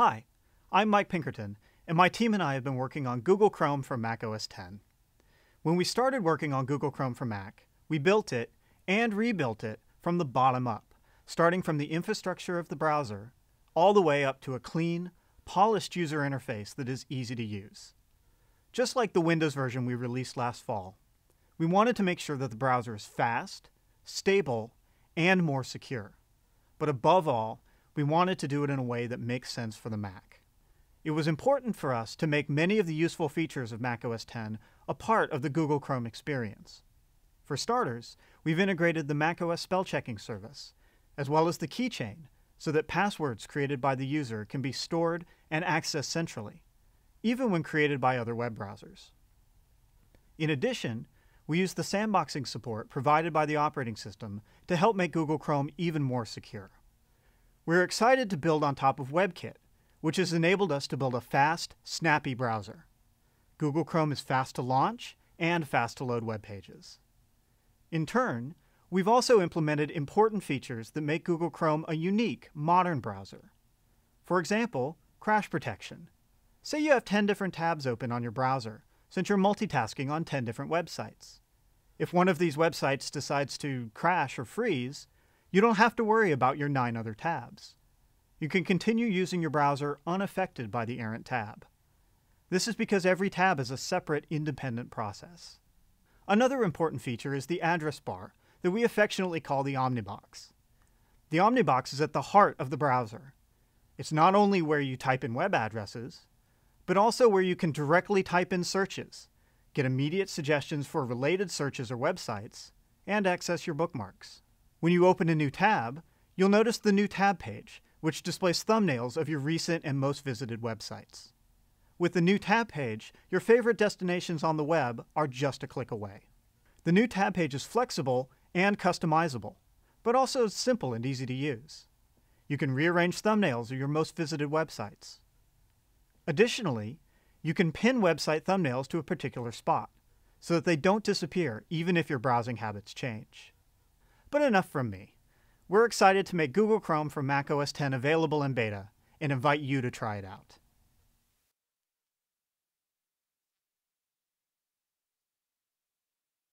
Hi, I'm Mike Pinkerton, and my team and I have been working on Google Chrome for Mac OS X. When we started working on Google Chrome for Mac, we built it and rebuilt it from the bottom up, starting from the infrastructure of the browser, all the way up to a clean, polished user interface that is easy to use. Just like the Windows version we released last fall, we wanted to make sure that the browser is fast, stable, and more secure. But above all, we wanted to do it in a way that makes sense for the Mac. It was important for us to make many of the useful features of Mac OS X a part of the Google Chrome experience. For starters, we've integrated the macOS spell checking service, as well as the keychain, so that passwords created by the user can be stored and accessed centrally, even when created by other web browsers. In addition, we use the sandboxing support provided by the operating system to help make Google Chrome even more secure. We're excited to build on top of WebKit, which has enabled us to build a fast, snappy browser. Google Chrome is fast to launch and fast to load web pages. In turn, we've also implemented important features that make Google Chrome a unique, modern browser. For example, crash protection. Say you have 10 different tabs open on your browser, since you're multitasking on 10 different websites. If one of these websites decides to crash or freeze, you don't have to worry about your 9 other tabs. You can continue using your browser unaffected by the errant tab. This is because every tab is a separate, independent process. Another important feature is the address bar, that we affectionately call the Omnibox. The Omnibox is at the heart of the browser. It's not only where you type in web addresses, but also where you can directly type in searches, get immediate suggestions for related searches or websites, and access your bookmarks. When you open a new tab, you'll notice the new tab page, which displays thumbnails of your recent and most visited websites. With the new tab page, your favorite destinations on the web are just a click away. The new tab page is flexible and customizable, but also simple and easy to use. You can rearrange thumbnails of your most visited websites. Additionally, you can pin website thumbnails to a particular spot, so that they don't disappear even if your browsing habits change. But enough from me. We're excited to make Google Chrome for Mac OS X available in beta, and invite you to try it out.